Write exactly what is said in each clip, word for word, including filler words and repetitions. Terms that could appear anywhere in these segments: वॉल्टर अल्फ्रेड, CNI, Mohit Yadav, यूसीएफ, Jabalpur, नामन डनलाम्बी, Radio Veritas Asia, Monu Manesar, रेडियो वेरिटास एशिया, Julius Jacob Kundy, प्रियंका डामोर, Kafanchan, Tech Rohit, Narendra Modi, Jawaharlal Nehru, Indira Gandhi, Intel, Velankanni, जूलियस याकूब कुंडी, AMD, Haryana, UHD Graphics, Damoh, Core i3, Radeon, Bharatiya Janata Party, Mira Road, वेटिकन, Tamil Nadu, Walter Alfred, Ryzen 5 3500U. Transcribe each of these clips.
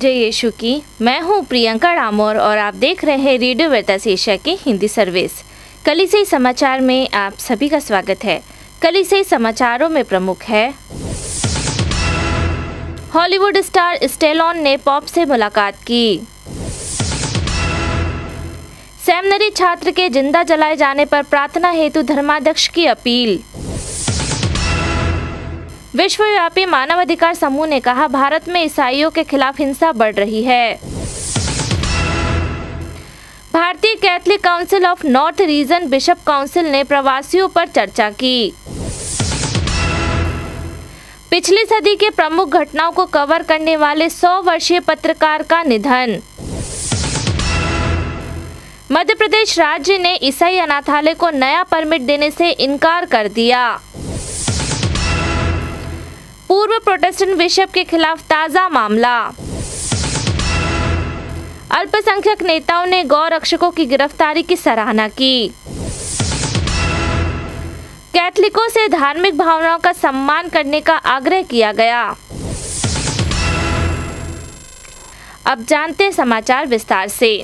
जय यीशु की। मैं हूं प्रियंका डामोर और आप देख रहे हैं रेडियो वेरिटास एशिया की हिंदी सर्विस। कलीसियाई समाचार में आप सभी का स्वागत है। कलीसियाई समाचारों में प्रमुख है, हॉलीवुड स्टार स्टेलोन ने पॉप से मुलाकात की, सेमिनरी छात्र के जिंदा जलाए जाने पर प्रार्थना हेतु धर्माध्यक्ष की अपील, विश्वव्यापी मानवाधिकार समूह ने कहा भारत में ईसाइयों के खिलाफ हिंसा बढ़ रही है, भारतीय Catholic council of north region bishop council ने प्रवासियों पर चर्चा की, पिछली सदी के प्रमुख घटनाओं को कवर करने वाले सौ वर्षीय पत्रकार का निधन, मध्य प्रदेश राज्य ने ईसाई अनाथालय को नया परमिट देने से इनकार कर दिया, पूर्व प्रोटेस्टेंट बिशप के खिलाफ ताजा मामला, अल्पसंख्यक नेताओं ने गौ रक्षकों की गिरफ्तारी की सराहना की, कैथलिकों से धार्मिक भावनाओं का सम्मान करने का आग्रह किया गया। अब जानते समाचार विस्तार से।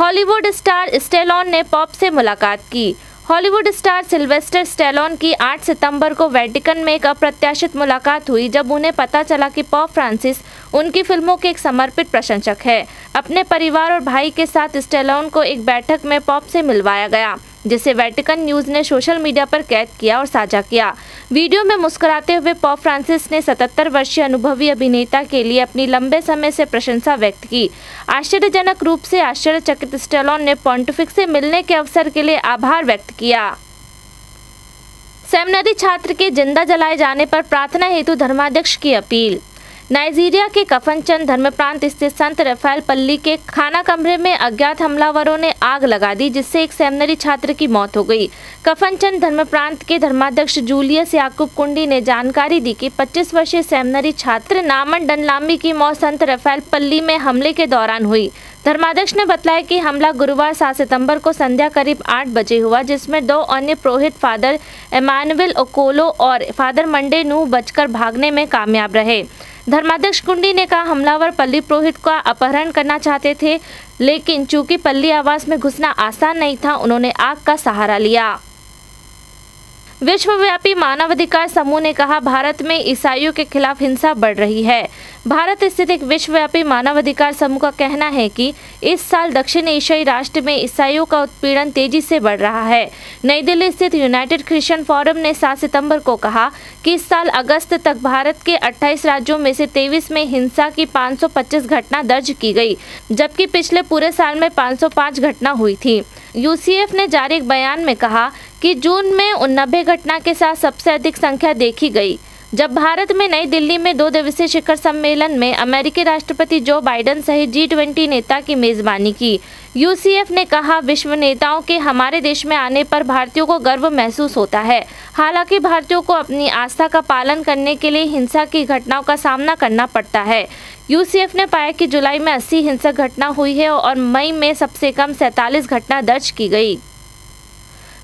हॉलीवुड स्टार स्टेलोन ने पॉप से मुलाकात की। हॉलीवुड स्टार सिल्वेस्टर स्टेलोन की आठ सितंबर को वेटिकन में एक अप्रत्याशित मुलाकात हुई, जब उन्हें पता चला कि पोप फ्रांसिस उनकी फिल्मों के एक समर्पित प्रशंसक है। अपने परिवार और भाई के साथ स्टेलोन को एक बैठक में पोप से मिलवाया गया, जिसे वेटिकन न्यूज़ ने सोशल मीडिया पर कैद किया और साझा किया। वीडियो में मुस्कुराते हुए पोप फ्रांसिस ने सतहत्तर वर्षीय अनुभवी अभिनेता के लिए अपनी लंबे समय से प्रशंसा व्यक्त की। आश्चर्यजनक रूप से आश्चर्यचकित स्टेलोन ने पॉन्टिफिक्स से मिलने के अवसर के लिए आभार व्यक्त किया। सेमिनरी छात्र के जिंदा जलाए जाने पर प्रार्थना हेतु धर्माध्यक्ष की अपील। नाइजीरिया के कफनचन धर्म प्रांत स्थित संत रफेल पल्ली के खाना कमरे में अज्ञात हमलावरों ने आग लगा दी, जिससे एक सेमिनरी छात्र की मौत हो गई। कफनचन धर्म प्रांत के धर्माध्यक्ष जूलियस याकूब कुंडी ने जानकारी दी कि पच्चीस वर्षीय सेमिनरी छात्र नामन डनलाम्बी की मौत संत रफेल पल्ली में हमले के दौरान हुई। धर्माध्यक्ष ने बताया कि हमला गुरुवार सात सितंबर को संध्या करीब आठ बजे हुआ, जिसमें दो अन्य पुरोहित फादर एमानुएल ओकोलो और फादर मंडे नूह बचकर भागने में कामयाब रहे। धर्माध्यक्ष कुंडी ने कहा, हमलावर पल्ली पुरोहित का अपहरण करना चाहते थे, लेकिन चूंकि पल्ली आवास में घुसना आसान नहीं था, उन्होंने आग का सहारा लिया। विश्वव्यापी मानवाधिकार समूह ने कहा भारत में ईसाइयों के खिलाफ हिंसा बढ़ रही है। भारत स्थित एक विश्वव्यापी मानवाधिकार समूह का कहना है कि इस साल दक्षिण एशियाई राष्ट्र में ईसाइयों का उत्पीड़न तेजी से बढ़ रहा है। नई दिल्ली स्थित यूनाइटेड क्रिश्चियन फोरम ने सात सितंबर को कहा कि इस साल अगस्त तक भारत के अट्ठाईस राज्यों में से तेईस में हिंसा की पाँच सौ पच्चीस घटना दर्ज की गई, जबकि पिछले पूरे साल में पाँच सौ पाँच घटना हुई थी। यूसीएफ ने जारी एक बयान में कहा कि जून में नब्बे घटना के साथ सबसे अधिक संख्या देखी गई। जब भारत में नई दिल्ली में दो दिवसीय शिखर सम्मेलन में अमेरिकी राष्ट्रपति जो बाइडन सहित जी ट्वेंटी नेता की मेजबानी की, यूसीएफ ने कहा विश्व नेताओं के हमारे देश में आने पर भारतीयों को गर्व महसूस होता है। हालांकि भारतीयों को अपनी आस्था का पालन करने के लिए हिंसा की घटनाओं का सामना करना पड़ता है। यूसीएफ ने पाया कि जुलाई में अस्सी हिंसक घटना हुई है और मई में सबसे कम सैंतालीस घटना दर्ज की गई।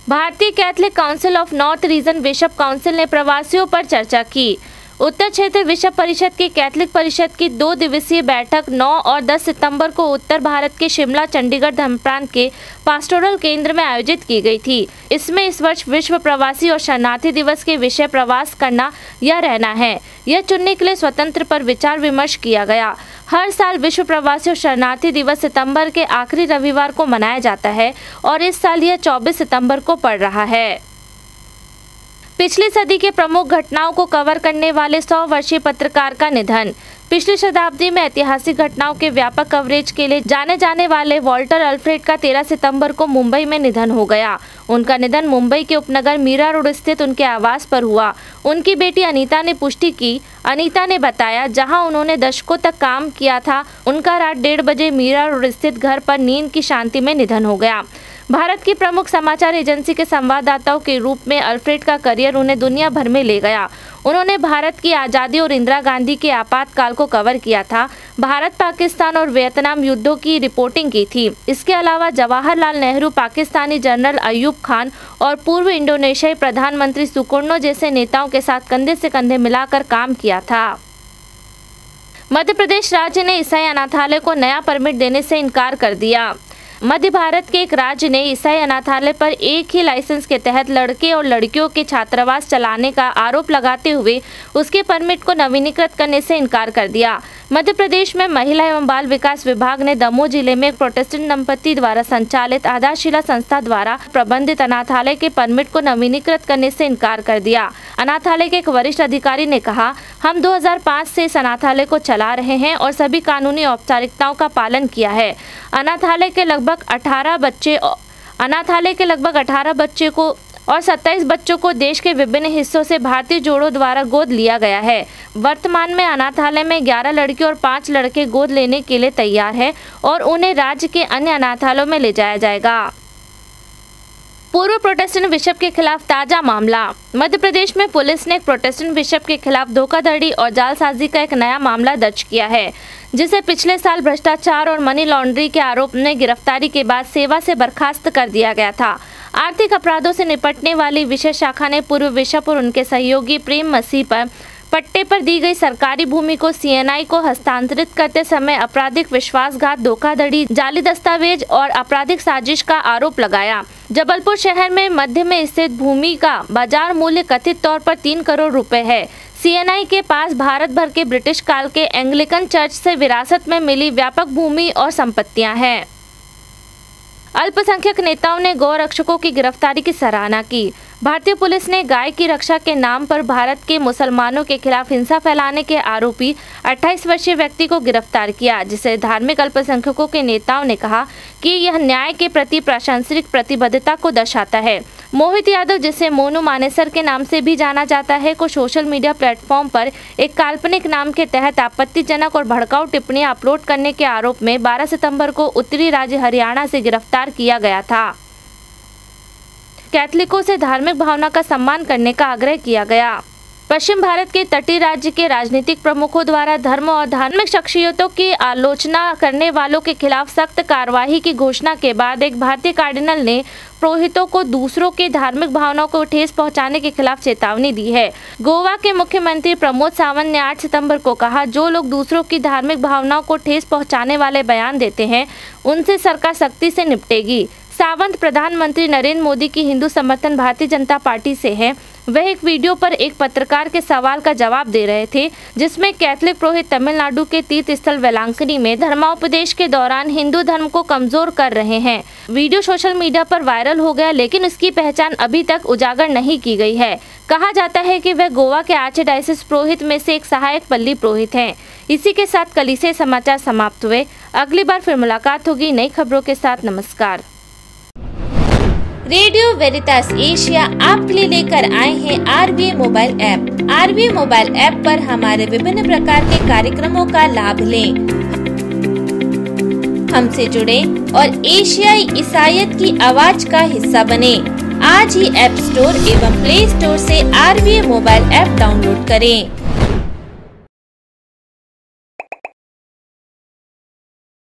भारतीय Catholic council of north region bishop council ने प्रवासियों पर चर्चा की। उत्तर क्षेत्र बिशप परिषद की कैथोलिक परिषद की दो दिवसीय बैठक नौ और दस सितंबर को उत्तर भारत के शिमला चंडीगढ़ धर्म प्रांत के पास्टोरल केंद्र में आयोजित की गई थी। इसमें इस वर्ष विश्व प्रवासी और शरणार्थी दिवस के विषय प्रवास करना या रहना है यह चुनने के लिए स्वतंत्र पर विचार विमर्श किया गया। हर साल विश्व प्रवासी और शरणार्थी दिवस सितंबर के आखिरी रविवार को मनाया जाता है और इस साल यह चौबीस सितंबर को पड़ रहा है। पिछली सदी के प्रमुख घटनाओं को कवर करने वाले सौ वर्षीय पत्रकार का निधन। पिछली शताब्दी में ऐतिहासिक घटनाओं के व्यापक कवरेज के लिए जाने जाने वाले वॉल्टर अल्फ्रेड का तेरह सितंबर को मुंबई में निधन हो गया। उनका निधन मुंबई के उपनगर मीरा रोड स्थित उनके आवास पर हुआ। उनकी बेटी अनीता ने पुष्टि की। अनीता ने बताया, जहां उन्होंने दशकों तक काम किया था, उनका रात डेढ़ बजे मीरा रोड स्थित घर पर नींद की शांति में निधन हो गया। भारत की प्रमुख समाचार एजेंसी के संवाददाताओं के रूप में अल्फ्रेड का करियर उन्हें दुनिया भर में ले गया। उन्होंने भारत की आज़ादी और इंदिरा गांधी के आपातकाल को कवर किया था। भारत, पाकिस्तान और वियतनाम युद्धों की रिपोर्टिंग की थी। इसके अलावा जवाहरलाल नेहरू, पाकिस्तानी जनरल अयूब खान और पूर्व इंडोनेशियाई प्रधानमंत्री सुकर्नो जैसे नेताओं के साथ कंधे से कंधे मिलाकर काम किया था। मध्य प्रदेश राज्य ने ईसाई अनाथालय को नया परमिट देने से इनकार कर दिया। मध्य भारत के एक राज्य ने ईसाई अनाथालय पर एक ही लाइसेंस के तहत लड़के और लड़कियों के छात्रावास चलाने का आरोप लगाते हुए उसके परमिट को नवीनीकृत करने से इनकार कर दिया। मध्य प्रदेश में महिला एवं बाल विकास विभाग ने दमोह जिले में एक प्रोटेस्टेंट दंपति द्वारा संचालित आधारशिला संस्था द्वारा प्रबंधित अनाथालय के परमिट को नवीनीकृत करने से इनकार कर दिया। अनाथालय के एक वरिष्ठ अधिकारी ने कहा, हम दो हज़ार पाँच से इस अनाथालय को चला रहे हैं और सभी कानूनी औपचारिकताओं का पालन किया है। अनाथालय के लगभग अठारह बच्चे अनाथालय के लगभग अठारह बच्चे को और सत्ताईस बच्चों को देश के विभिन्न हिस्सों से भारतीय जोड़ों द्वारा गोद लिया गया है। वर्तमान में अनाथालय में ग्यारह लड़की और पाँच लड़के गोद लेने के लिए तैयार हैं और उन्हें राज्य के अन्य अनाथालयों में ले जाया जाएगा। पूर्व प्रोटेस्टेंट बिशप के खिलाफ ताजा मामला। मध्य प्रदेश में पुलिस ने एक प्रोटेस्टेंट बिशप के खिलाफ धोखाधड़ी और जालसाजी का एक नया मामला दर्ज किया है, जिसे पिछले साल भ्रष्टाचार और मनी लॉन्ड्रिंग के आरोप में गिरफ्तारी के बाद सेवा से बर्खास्त कर दिया गया था। आर्थिक अपराधों से निपटने वाली विशेष शाखा ने पूर्व बिशप और उनके सहयोगी प्रेम मसीह पर पट्टे पर दी गई सरकारी भूमि को सी एन आई को हस्तांतरित करते समय आपराधिक विश्वासघात, धोखाधड़ी, जाली दस्तावेज और आपराधिक साजिश का आरोप लगाया। जबलपुर शहर में मध्य में स्थित भूमि का बाजार मूल्य कथित तौर पर तीन करोड़ रुपए है। सी एन आई के पास भारत भर के ब्रिटिश काल के एंग्लिकन चर्च से विरासत में मिली व्यापक भूमि और संपत्तियां हैं। अल्पसंख्यक नेताओं ने गौरक्षकों की गिरफ्तारी की सराहना की। भारतीय पुलिस ने गाय की रक्षा के नाम पर भारत के मुसलमानों के खिलाफ हिंसा फैलाने के आरोपी अट्ठाईस वर्षीय व्यक्ति को गिरफ्तार किया, जिसे धार्मिक अल्पसंख्यकों के नेताओं ने कहा कि यह न्याय के प्रति प्रशासनिक प्रतिबद्धता को दर्शाता है। मोहित यादव, जिसे मोनू मानेसर के नाम से भी जाना जाता है, को सोशल मीडिया प्लेटफॉर्म पर एक काल्पनिक नाम के तहत आपत्तिजनक और भड़काऊ टिप्पणियां अपलोड करने के आरोप में बारह सितम्बर को उत्तरी राज्य हरियाणा से गिरफ्तार किया गया था। कैथलिकों से धार्मिक भावना का सम्मान करने का आग्रह किया गया। पश्चिम भारत के तटीय राज्य के राजनीतिक प्रमुखों द्वारा धर्म और धार्मिक शख्सियतों की आलोचना करने वालों के खिलाफ सख्त कार्रवाई की घोषणा के बाद एक भारतीय कार्डिनल ने पुरोहितों को दूसरों के धार्मिक भावनाओं को ठेस पहुंचाने के खिलाफ चेतावनी दी है। गोवा के मुख्यमंत्री प्रमोद सावंत ने आठ सितंबर को कहा, जो लोग दूसरों की धार्मिक भावनाओं को ठेस पहुँचाने वाले बयान देते हैं उनसे सरकार सख्ती से निपटेगी। सावंत प्रधानमंत्री नरेंद्र मोदी की हिंदू समर्थन भारतीय जनता पार्टी से हैं। वह एक वीडियो पर एक पत्रकार के सवाल का जवाब दे रहे थे, जिसमें कैथलिक पुरोहित तमिलनाडु के तीर्थ स्थल वेलांकनी में धर्मापदेश के दौरान हिंदू धर्म को कमजोर कर रहे हैं। वीडियो सोशल मीडिया पर वायरल हो गया, लेकिन उसकी पहचान अभी तक उजागर नहीं की गई है। कहा जाता है कि वह गोवा के आर्चडायसिस पुरोहित में से एक सहायक पल्ली पुरोहित हैं। इसी के साथ कलीसिया समाचार समाप्त हुए। अगली बार फिर मुलाकात होगी नई खबरों के साथ। नमस्कार। रेडियो वेरितास एशिया आपके लिए लेकर आए हैं R B A mobile app. R B A mobile app पर हमारे विभिन्न प्रकार के कार्यक्रमों का लाभ लें, हमसे जुड़ें और एशियाई ईसाईयत की आवाज का हिस्सा बनें। आज ही ऐप स्टोर एवं प्ले स्टोर से R B A mobile app download करें।